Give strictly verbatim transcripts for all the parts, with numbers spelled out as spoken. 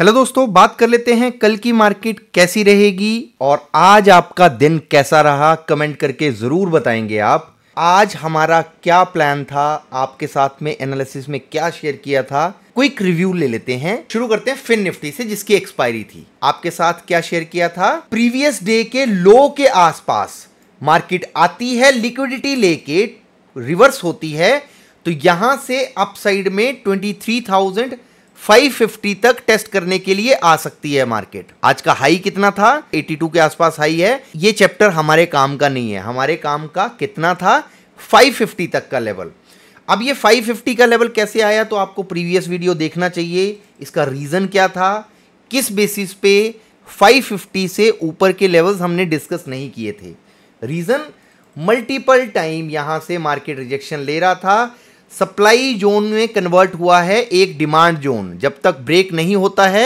Hello दोस्तों, बात कर लेते हैं कल की मार्केट कैसी रहेगी और आज आपका दिन कैसा रहा। कमेंट करके ज़रूर बताएंगे आप। आज हमारा क्या प्लान था, आपके साथ में एनालिसिस में क्या शेयर किया था, क्विक रिव्यू ले लेते हैं। शुरू करते हैं फिन निफ्टी से, जिसकी एक्सपायरी थी। आपके साथ क्या शेयर किया था, प्रीवियस डे के लो के आसपास मार्केट आती है, लिक्विडिटी लेके रिवर्स होती है, तो यहाँ से अपसाइड में ट्वेंटी थ्री थाउजेंड पाँच सौ पचास तक टेस्ट करने के लिए आ सकती है मार्केट। आज का हाई कितना था, बयासी के आसपास हाई है। ये चैप्टर हमारे काम का नहीं है, हमारे काम का कितना था, पाँच सौ पचास तक का लेवल। अब ये पाँच सौ पचास का लेवल कैसे आया, तो आपको प्रीवियस वीडियो देखना चाहिए। इसका रीजन क्या था, किस बेसिस पे पाँच सौ पचास से ऊपर के लेवल्स हमने डिस्कस नहीं किए थे। रीजन, मल्टीपल टाइम यहाँ से मार्केट रिजेक्शन ले रहा था, सप्लाई जोन में कन्वर्ट हुआ है एक डिमांड जोन। जब तक ब्रेक नहीं होता है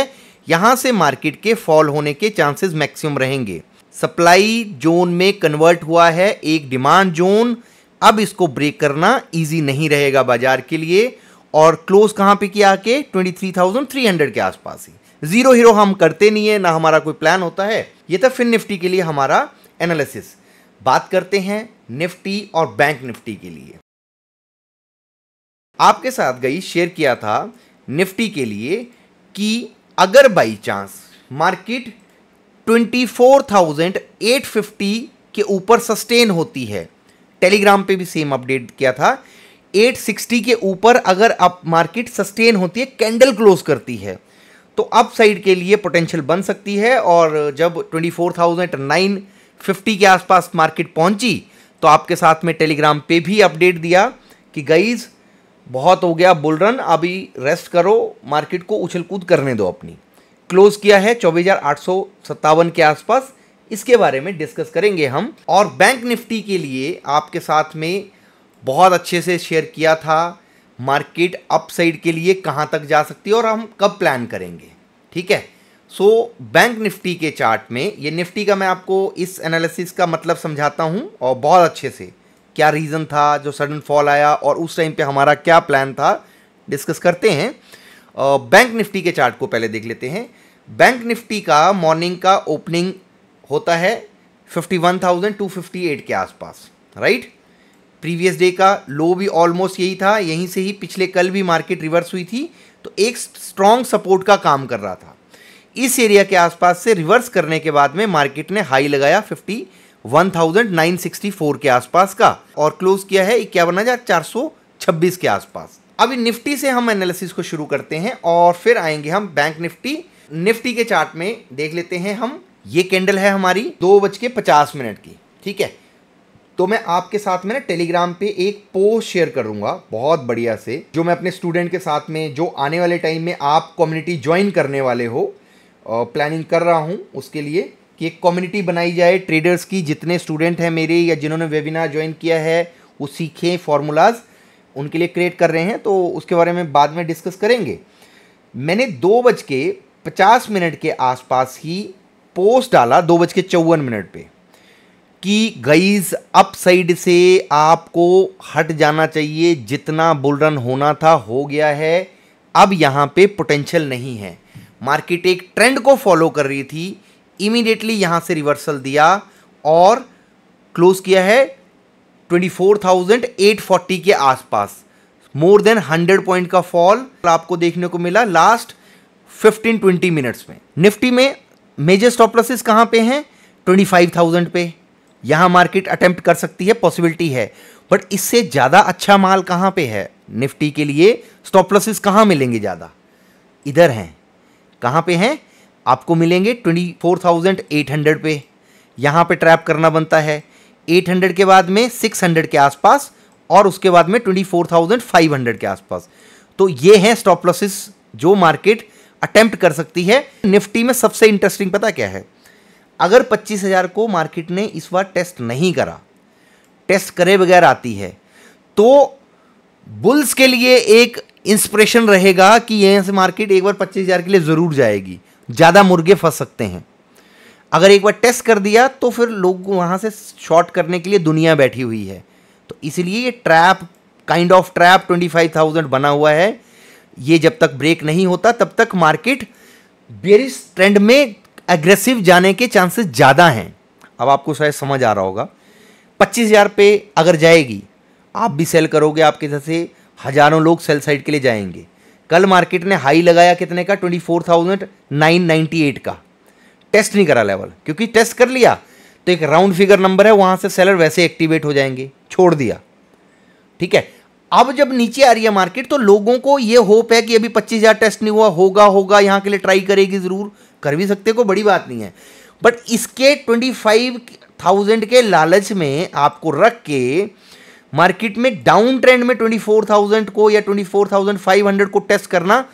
यहाँ से मार्केट के फॉल होने के चांसेस मैक्सिमम रहेंगे। सप्लाई जोन में कन्वर्ट हुआ है एक डिमांड जोन, अब इसको ब्रेक करना इजी नहीं रहेगा बाजार के लिए। और क्लोज कहाँ पे किया, आके तेईस हज़ार तीन सौ के आसपास ही। जीरो हीरो हम करते नहीं है, ना हमारा कोई प्लान होता है। ये था फिन निफ्टी के लिए हमारा एनालिसिस। बात करते हैं निफ्टी और बैंक निफ्टी के लिए। आपके साथ गई शेयर किया था निफ्टी के लिए कि अगर बाई चांस मार्केट चौबीस हज़ार आठ सौ पचास के ऊपर सस्टेन होती है, टेलीग्राम पे भी सेम अपडेट किया था, आठ सौ साठ के ऊपर अगर आप मार्केट सस्टेन होती है, कैंडल क्लोज करती है, तो अपसाइड के लिए पोटेंशियल बन सकती है। और जब चौबीस हज़ार नौ सौ पचास के आसपास मार्केट पहुंची तो आपके साथ में टेलीग्राम पे भी अपडेट दिया कि गाइज बहुत हो गया बुल रन, अभी रेस्ट करो, मार्केट को उछल कूद करने दो अपनी। क्लोज किया है चौबीस हज़ार आठ सौ सत्तावन के आसपास, इसके बारे में डिस्कस करेंगे हम। और बैंक निफ्टी के लिए आपके साथ में बहुत अच्छे से शेयर किया था मार्केट अपसाइड के लिए कहां तक जा सकती है और हम कब प्लान करेंगे। ठीक है, सो बैंक निफ्टी के चार्ट में ये निफ्टी का मैं आपको इस एनालिसिस का मतलब समझाता हूँ और बहुत अच्छे से क्या रीज़न था जो सडन फॉल आया और उस टाइम पे हमारा क्या प्लान था डिस्कस करते हैं। बैंक निफ्टी के चार्ट को पहले देख लेते हैं। बैंक निफ्टी का मॉर्निंग का ओपनिंग होता है इक्यावन हज़ार दो सौ अट्ठावन के आसपास, राइट। प्रीवियस डे का लो भी ऑलमोस्ट यही था, यहीं से ही पिछले कल भी मार्केट रिवर्स हुई थी, तो एक स्ट्रॉन्ग सपोर्ट का काम कर रहा था। इस एरिया के आसपास से रिवर्स करने के बाद में मार्केट ने हाई लगाया उनसठ सौ चौंसठ के आसपास का और क्लोज किया है इक्यावन हज़ार चार सौ छब्बीस के आसपास। अभी निफ्टी से हम एनालिसिस को शुरू करते हैं और फिर आएंगे हम बैंक निफ्टी। निफ्टी के चार्ट में देख लेते हैं हम। ये कैंडल है हमारी दो बज के पचास मिनट की, ठीक है। तो मैं आपके साथ में ना टेलीग्राम पे एक पोस्ट शेयर करूंगा बहुत बढ़िया से, जो मैं अपने स्टूडेंट के साथ में, जो आने वाले टाइम में आप कम्युनिटी ज्वाइन करने वाले हो, प्लानिंग कर रहा हूँ उसके लिए कि एक कम्युनिटी बनाई जाए ट्रेडर्स की। जितने स्टूडेंट हैं मेरे या जिन्होंने वेबिनार ज्वाइन किया है वो सीखें फार्मूलाज, उनके लिए क्रिएट कर रहे हैं, तो उसके बारे में बाद में डिस्कस करेंगे। मैंने दो बज के पचास मिनट के आसपास ही पोस्ट डाला दो बज के चौवन मिनट पर कि गाइस अपसाइड से आपको हट जाना चाहिए, जितना बुल रन होना था हो गया है, अब यहाँ पे पोटेंशियल नहीं है। मार्केट एक ट्रेंड को फॉलो कर रही थी, इमीडिएटली यहाँ से रिवर्सल दिया और क्लोज किया है चौबीस हज़ार आठ सौ चालीस के आसपास। मोर देन हंड्रेड पॉइंट का फॉल आपको देखने को मिला लास्ट पंद्रह बीस मिनट्स में। निफ्टी में मेजर स्टॉप लॉसेस कहाँ पे हैं, पच्चीस हज़ार पे। यहाँ मार्केट अटेम्प्ट कर सकती है, पॉसिबिलिटी है, बट इससे ज़्यादा अच्छा माल कहाँ पे है निफ्टी के लिए, स्टॉप लॉसेस कहाँ मिलेंगे ज़्यादा, इधर हैं। कहाँ पे हैं, आपको मिलेंगे चौबीस हज़ार आठ सौ पे। यहाँ पे ट्रैप करना बनता है आठ सौ के बाद में छह सौ के आसपास और उसके बाद में चौबीस हज़ार पाँच सौ के आसपास। तो ये हैं स्टॉप लॉसेस जो मार्केट अटेम्प्ट कर सकती है। निफ्टी में सबसे इंटरेस्टिंग पता क्या है, अगर पच्चीस हज़ार को मार्केट ने इस बार टेस्ट नहीं करा, टेस्ट करे बगैर आती है, तो बुल्स के लिए एक इंस्पिरेशन रहेगा कि यहाँ से मार्केट एक बार पच्चीस हज़ार के लिए ज़रूर जाएगी, ज़्यादा मुर्गे फंस सकते हैं। अगर एक बार टेस्ट कर दिया तो फिर लोग वहाँ से शॉर्ट करने के लिए दुनिया बैठी हुई है, तो इसलिए ये trap, kind of trap twenty five thousand बना हुआ है। ये जब तक ब्रेक नहीं होता तब तक मार्केट बेरिश ट्रेंड में एग्रेसिव जाने के चांसेस ज़्यादा हैं। अब आपको शायद समझ आ रहा होगा, पच्चीस हज़ार पे अगर जाएगी आप भी सेल करोगे, आपके जैसे हज़ारों लोग सेल साइड के लिए जाएंगे। कल मार्केट ने हाई लगाया कितने का, twenty four thousand nine ninety eight का, टेस्ट नहीं करा लेवल, क्योंकि टेस्ट कर लिया तो एक राउंड फिगर नंबर है, वहाँ से सेलर वैसे एक्टिवेट हो जाएंगे, छोड़ दिया, ठीक है। अब जब नीचे आ रही है मार्केट तो लोगों को ये होप है कि अभी पच्चीस हज़ार टेस्ट नहीं हुआ होगा, होगा यहाँ के लिए ट्राई करेगी, ज़रूर कर भी सकते, कोई बड़ी बात नहीं है। बट इसके ट्वेंटी फाइव थाउजेंड के लालच में आपको रख के मार्केट में डाउन ट्रेंड में ट्वेंटी फोर थाउजेंड को या twenty four thousand five hundred को टेस्ट करना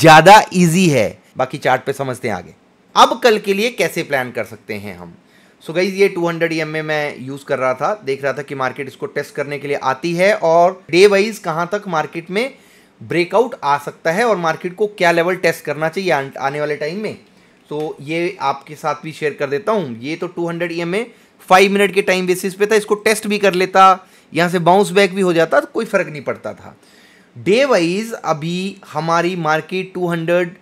ज़्यादा ईजी है। बाकी चार्ट पे समझते हैं आगे। अब कल के लिए कैसे प्लान कर सकते हैं हम। सो so गाइज, ये two hundred E M A में मैं यूज़ कर रहा था, देख रहा था कि मार्केट इसको टेस्ट करने के लिए आती है और डे वाइज कहाँ तक मार्केट में ब्रेकआउट आ सकता है और मार्केट को क्या लेवल टेस्ट करना चाहिए आने वाले टाइम में। तो so ये आपके साथ भी शेयर कर देता हूँ। ये तो two hundred E M A five minute के टाइम बेसिस पे था, इसको टेस्ट भी कर लेता, यहाँ से बाउंस बैक भी हो जाता तो कोई फ़र्क नहीं पड़ता था। डे वाइज अभी हमारी market two hundred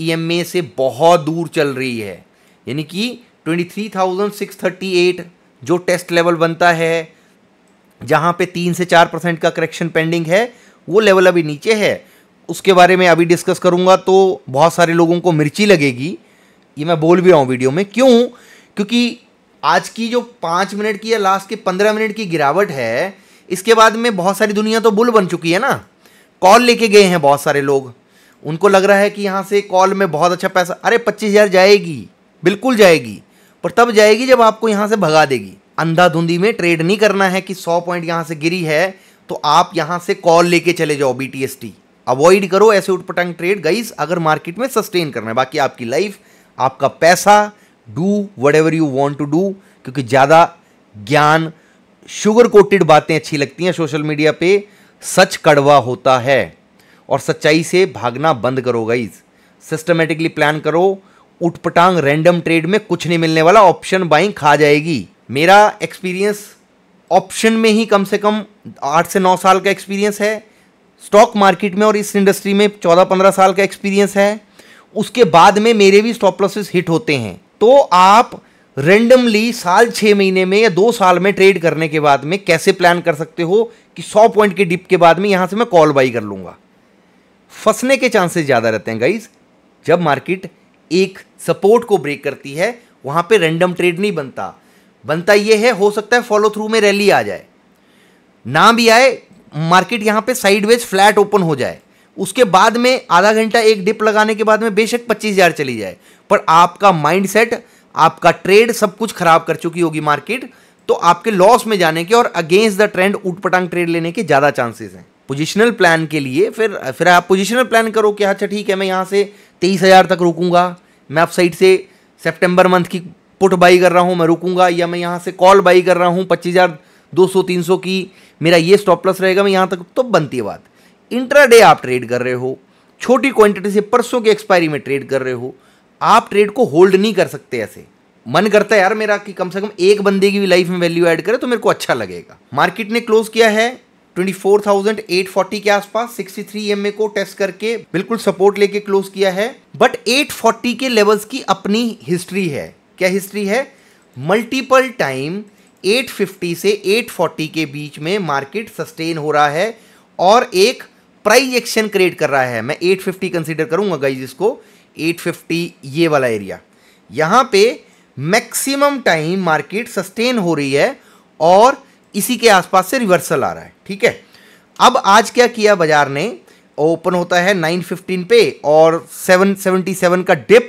E M A से बहुत दूर चल रही है, यानी कि twenty three thousand six thirty eight जो टेस्ट लेवल बनता है, जहाँ पे तीन से चार परसेंट का करेक्शन पेंडिंग है, वो लेवल अभी नीचे है। उसके बारे में अभी डिस्कस करूँगा तो बहुत सारे लोगों को मिर्ची लगेगी, ये मैं बोल भी रहा हूँ वीडियो में, क्यों? क्योंकि आज की जो पाँच मिनट की या लास्ट के पंद्रह मिनट की गिरावट है, इसके बाद में बहुत सारी दुनिया तो बुल बन चुकी है ना, कॉल लेके गए हैं बहुत सारे लोग, उनको लग रहा है कि यहाँ से कॉल में बहुत अच्छा पैसा। अरे पच्चीस हज़ार जाएगी, बिल्कुल जाएगी, पर तब जाएगी जब आपको यहाँ से भगा देगी। अंधाधुंधी में ट्रेड नहीं करना है कि सौ पॉइंट यहाँ से गिरी है तो आप यहाँ से कॉल लेके चले जाओ, B T S T avoid करो ऐसे उटपटांग ट्रेड गाइस, अगर मार्केट में सस्टेन करना है। बाकी आपकी लाइफ, आपका पैसा, do whatever you want to do, क्योंकि ज़्यादा ज्ञान, शुगर कोटेड बातें अच्छी लगती हैं सोशल मीडिया पर, सच कड़वा होता है और सच्चाई से भागना बंद करो गाइज। सिस्टमेटिकली प्लान करो, उटपटांग रैंडम ट्रेड में कुछ नहीं मिलने वाला, ऑप्शन बाइंग खा जाएगी। मेरा एक्सपीरियंस ऑप्शन में ही कम से कम आठ से नौ साल का एक्सपीरियंस है, स्टॉक मार्केट में और इस इंडस्ट्री में चौदह पंद्रह साल का एक्सपीरियंस है। उसके बाद में मेरे भी स्टॉप लॉसेस हिट होते हैं। तो आप रेंडमली साल छः महीने में या दो साल में ट्रेड करने के बाद में कैसे प्लान कर सकते हो कि सौ पॉइंट के डिप के बाद में यहाँ से मैं कॉल बाई कर लूँगा, फंसने के चांसेस ज़्यादा रहते हैं गाइज। जब मार्केट एक सपोर्ट को ब्रेक करती है वहां पे रैंडम ट्रेड नहीं बनता, बनता ये है, हो सकता है फॉलो थ्रू में रैली आ जाए, ना भी आए, मार्केट यहां पे साइडवेज फ्लैट ओपन हो जाए, उसके बाद में आधा घंटा एक डिप लगाने के बाद में बेशक पच्चीस हज़ार चली जाए, पर आपका माइंडसेट, आपका ट्रेड सब कुछ खराब कर चुकी होगी मार्केट, तो आपके लॉस में जाने के और अगेंस्ट द ट्रेंड ऊटपटांग ट्रेड लेने के ज़्यादा चांसेस हैं। पोजिशनल प्लान के लिए फिर फिर आप पोजिशनल प्लान करो कि अच्छा ठीक है, मैं यहाँ से तेईस हज़ार तक रुकूंगा, मैं आप साइड से सितंबर मंथ की पुट बाई कर रहा हूँ, मैं रुकूंगा, या मैं यहाँ से कॉल बाई कर रहा हूँ पच्चीस हज़ार दो सौ तीन सौ की, मेरा ये स्टॉप लॉस रहेगा, मैं यहाँ तक, तो बनती है बात। इंट्राडे आप ट्रेड कर रहे हो, छोटी क्वांटिटी से परसों की एक्सपायरी में ट्रेड कर रहे हो, आप ट्रेड को होल्ड नहीं कर सकते। ऐसे मन करता है यार मेरा कि कम से कम एक बंदे की भी लाइफ में वैल्यू ऐड करे तो मेरे को अच्छा लगेगा। मार्केट ने क्लोज किया है twenty four thousand eight forty के आसपास, sixty three E M A को टेस्ट करके बिल्कुल सपोर्ट लेके क्लोज किया है। बट एट फोर्टी के लेवल्स की अपनी हिस्ट्री है, क्या हिस्ट्री है? मल्टीपल टाइम एट फिफ्टी से एट फोर्टी के बीच में मार्केट सस्टेन हो रहा है और एक प्राइस एक्शन क्रिएट कर रहा है। मैं एट फिफ्टी कंसीडर करूंगा गाइज इसको, एट फिफ्टी ये वाला एरिया, यहाँ पे मैक्सिमम टाइम मार्केट सस्टेन हो रही है और इसी के आसपास से रिवर्सल आ रहा है, ठीक है। अब आज क्या किया बाजार ने, ओपन होता है नाइन फिफ्टीन पे और सेवन सेवेंटी सेवन का डिप,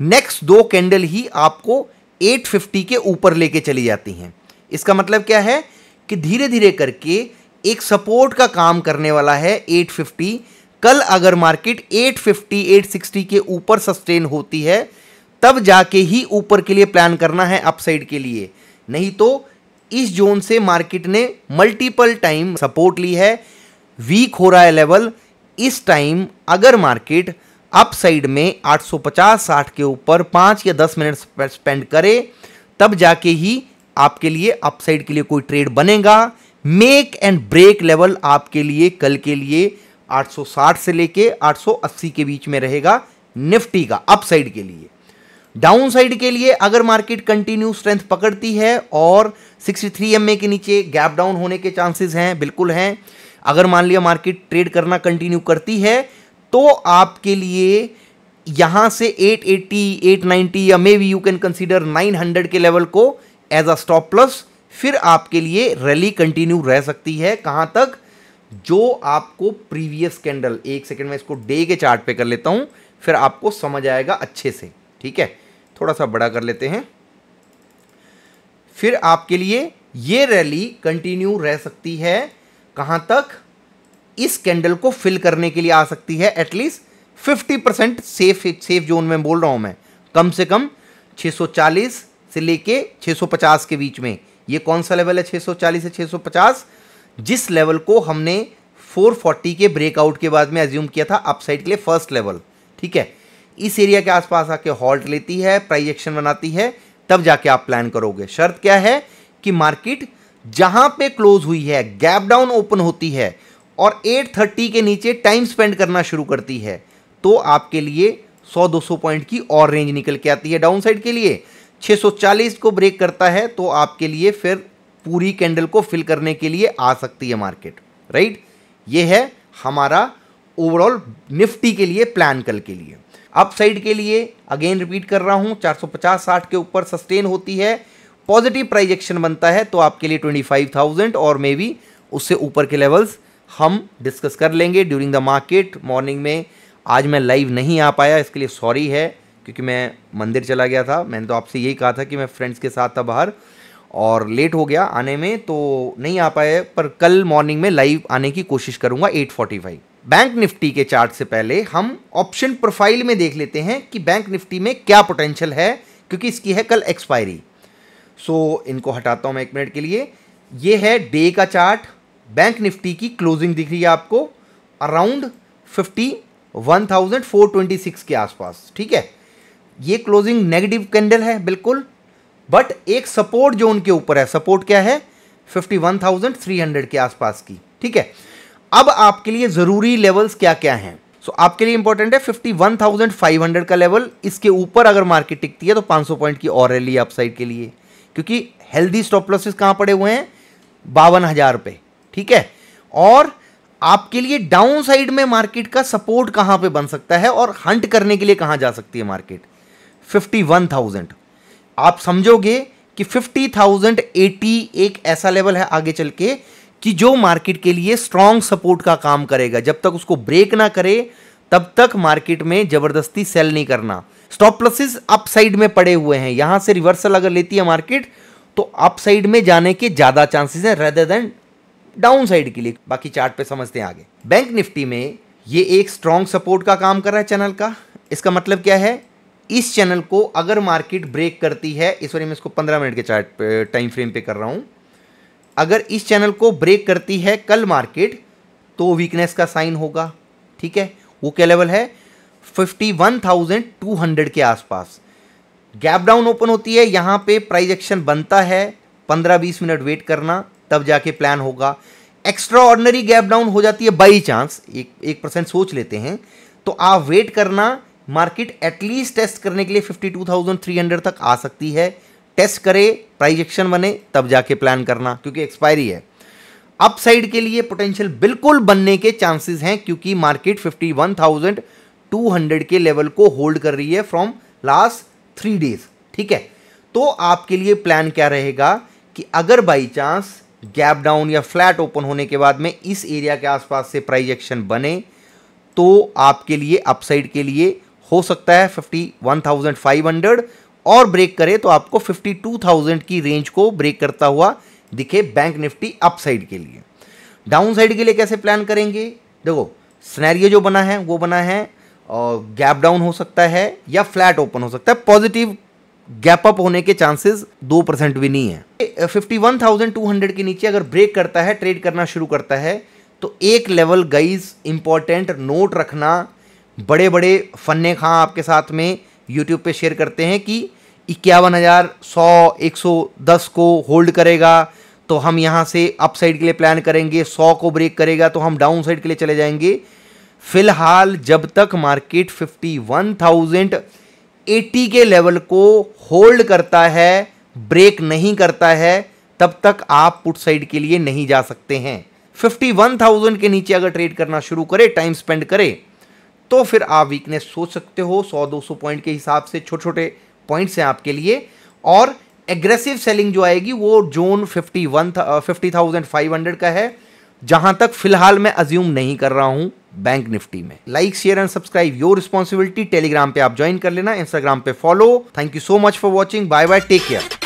नेक्स्ट दो कैंडल ही आपको एट फिफ्टी के ऊपर लेके चली जाती हैं। इसका मतलब क्या है कि धीरे धीरे करके एक सपोर्ट का काम करने वाला है एट फिफ्टी। कल अगर market eight fifty eight sixty के ऊपर सस्टेन होती है तब जाके ही ऊपर के लिए प्लान करना है, अपसाइड के लिए, नहीं तो इस जोन से मार्केट ने मल्टीपल टाइम सपोर्ट ली है, वीक हो रहा है लेवल। इस टाइम अगर मार्केट अपसाइड में आठ सौ पचास साठ के ऊपर पाँच या दस मिनट स्पेंड करे तब जाके ही आपके लिए अपसाइड के लिए कोई ट्रेड बनेगा। मेक एंड ब्रेक लेवल आपके लिए कल के लिए आठ सौ साठ से लेके आठ सौ अस्सी के बीच में रहेगा, निफ्टी का अपसाइड के लिए। डाउनसाइड के लिए अगर मार्केट कंटिन्यू स्ट्रेंथ पकड़ती है और सिक्सटी थ्री एमए के नीचे गैप डाउन होने के चांसेस हैं, बिल्कुल हैं। अगर मान लिया मार्केट ट्रेड करना कंटिन्यू करती है तो आपके लिए यहां से एट एटी, एट नाइंटी या maybe you can consider nine hundred के लेवल को एज अ स्टॉप प्लस। फिर आपके लिए रैली कंटिन्यू रह सकती है कहां तक, जो आपको प्रीवियस कैंडल, एक सेकेंड में इसको डे के चार्ट पे कर लेता हूं, फिर आपको समझ आएगा अच्छे से, ठीक है। थोड़ा सा बड़ा कर लेते हैं। फिर आपके लिए ये रैली कंटिन्यू रह सकती है कहां तक, इस कैंडल को फिल करने के लिए आ सकती है at least fifty percent. Safe safe zone में बोल रहा हूं मैं, कम से कम सिक्स फोर्टी से लेके सिक्स फिफ्टी के बीच में। ये कौन सा लेवल है, सिक्स फोर्टी से सिक्स फिफ्टी, जिस लेवल को हमने फोर फोर्टी के ब्रेकआउट के बाद में एज्यूम किया था अपसाइड के लिए फर्स्ट लेवल, ठीक है। इस एरिया के आसपास आके हॉल्ट लेती है, प्राइस एक्शन बनाती है, तब जाके आप प्लान करोगे। शर्त क्या है कि मार्केट जहां पे क्लोज हुई है, गैप डाउन ओपन होती है और एट थर्टी के नीचे टाइम स्पेंड करना शुरू करती है तो आपके लिए हंड्रेड टू हंड्रेड पॉइंट की और रेंज निकल के आती है। डाउनसाइड के लिए सिक्स फोर्टी को ब्रेक करता है तो आपके लिए फिर पूरी कैंडल को फिल करने के लिए आ सकती है मार्केट, राइट। ये है हमारा ओवरऑल निफ्टी के लिए प्लान कल के लिए। अपसाइड के लिए अगेन रिपीट कर रहा हूं, फोर फिफ्टी सिक्सटी के ऊपर सस्टेन होती है, पॉजिटिव प्राइस एक्शन बनता है तो आपके लिए ट्वेंटी फाइव थाउजेंड और मे बी उससे ऊपर के लेवल्स हम डिस्कस कर लेंगे ड्यूरिंग द मार्केट। मॉर्निंग में आज मैं लाइव नहीं आ पाया, इसके लिए सॉरी है, क्योंकि मैं मंदिर चला गया था। मैंने तो आपसे यही कहा था कि मैं फ्रेंड्स के साथ था बाहर और लेट हो गया आने में तो नहीं आ पाए, पर कल मॉर्निंग में लाइव आने की कोशिश करूँगा eight forty five. Bank Nifty के चार्ट से पहले हम ऑप्शन प्रोफाइल में देख लेते हैं कि बैंक निफ्टी में क्या पोटेंशियल है, क्योंकि इसकी है कल एक्सपायरी। सो so, इनको हटाता हूं मैं एक मिनट के लिए। ये है डे का चार्ट, बैंक निफ्टी की क्लोजिंग दिख रही है आपको around fifty one thousand four twenty six के आसपास, ठीक है। ये क्लोजिंग नेगेटिव कैंडल है बिल्कुल, बट एक सपोर्ट जोन के ऊपर है। सपोर्ट क्या है, fifty one thousand three hundred के आसपास की, ठीक है। अब आपके लिए ज़रूरी लेवल्स क्या क्या हैं। सो so, आपके लिए इंपॉर्टेंट है fifty one thousand five hundred का लेवल। इसके ऊपर अगर मार्केट टिकती है तो फाइव हंड्रेड पॉइंट की और रैली अपसाइड के लिए, क्योंकि हेल्दी स्टॉप लॉसेस कहाँ पड़े हुए हैं, बावन हज़ार पे, ठीक है। और आपके लिए डाउन साइड में मार्केट का सपोर्ट कहाँ पे बन सकता है और हंट करने के लिए कहाँ जा सकती है मार्केट, फिफ्टी वन थाउजेंड। आप समझोगे कि फिफ्टी थाउजेंड एटी एक ऐसा लेवल है आगे चल के कि जो मार्केट के लिए स्ट्रॉन्ग सपोर्ट का काम करेगा। जब तक उसको ब्रेक ना करे तब तक मार्केट में जबरदस्ती सेल नहीं करना। स्टॉप लॉसेस अपसाइड में पड़े हुए हैं, यहां से रिवर्सल अगर लेती है मार्केट तो अपसाइड में जाने के ज्यादा चांसेस हैं रेदर देन डाउनसाइड के लिए। बाकी चार्ट पे समझते हैं आगे। बैंक निफ्टी में ये एक स्ट्रॉन्ग सपोर्ट का काम कर रहा है चैनल का। इसका मतलब क्या है, इस चैनल को अगर मार्केट ब्रेक करती है, इस बार मैं इसको पंद्रह मिनट के चार्ट पे टाइम फ्रेम पे कर रहा हूं, अगर इस चैनल को ब्रेक करती है कल मार्केट तो वीकनेस का साइन होगा, ठीक है। वो क्या लेवल है, fifty one thousand two hundred के आसपास। गैप डाउन ओपन होती है, यहाँ पे प्राइस एक्शन बनता है, पंद्रह बीस मिनट वेट करना तब जाके प्लान होगा। एक्स्ट्रा ऑर्डिनरी गैप डाउन हो जाती है बाई चांस, एक एक परसेंट सोच लेते हैं, तो आप वेट करना, मार्केट एटलीस्ट टेस्ट करने के लिए fifty two thousand three hundred तक आ सकती है। टेस्ट करे, प्राइस एक्शन बने तब जाके प्लान करना, क्योंकि एक्सपायरी है। अपसाइड के लिए पोटेंशियल बिल्कुल बनने के चांसेस हैं, क्योंकि market fifty one thousand two hundred के लेवल को होल्ड कर रही है फ्रॉम लास्ट थ्री डेज, ठीक है। तो आपके लिए प्लान क्या रहेगा कि अगर बाई चांस गैप डाउन या फ्लैट ओपन होने के बाद में इस एरिया के आसपास से प्राइस एक्शन बने तो आपके लिए अपसाइड के लिए हो सकता है fifty one thousand five hundred, और ब्रेक करे तो आपको फिफ्टी टू थाउजेंड की रेंज को ब्रेक करता हुआ दिखे बैंक निफ्टी अपसाइड के लिए। डाउनसाइड के लिए कैसे प्लान करेंगे, देखो सिनेरियो जो बना है वो बना है, और गैप डाउन हो सकता है या फ्लैट ओपन हो सकता है, पॉजिटिव गैप अप होने के चांसेस दो परसेंट भी नहीं है। Fifty one thousand two hundred के नीचे अगर ब्रेक करता है, ट्रेड करना शुरू करता है, तो एक लेवल गाइज इंपॉर्टेंट नोट रखना। बड़े बड़े फन्ने खां आपके साथ में यूट्यूब पे शेयर करते हैं कि इक्यावन हज़ार सौ एक सौ दस को होल्ड करेगा तो हम यहाँ से अपसाइड के लिए प्लान करेंगे, सौ को ब्रेक करेगा तो हम डाउनसाइड के लिए चले जाएंगे। फिलहाल जब तक मार्केट इक्यावन हज़ार अस्सी के लेवल को होल्ड करता है, ब्रेक नहीं करता है, तब तक आप पुट साइड के लिए नहीं जा सकते हैं। इक्यावन हज़ार के नीचे अगर ट्रेड करना शुरू करे, टाइम स्पेंड करे, तो फिर आप वीकनेस सोच सकते हो सौ दो सौ पॉइंट के हिसाब से। छोटे छोटे पॉइंट्स हैं आपके लिए। और एग्रेसिव सेलिंग जो आएगी वो zone fifty one fifty thousand five hundred का है, जहां तक फिलहाल मैं अज्यूम नहीं कर रहा हूं बैंक निफ्टी में। Like, share and subscribe your responsibility. Telegram पे आप ज्वाइन कर लेना, इंस्टाग्राम पे follow. Thank you so much for watching. Bye bye, take care.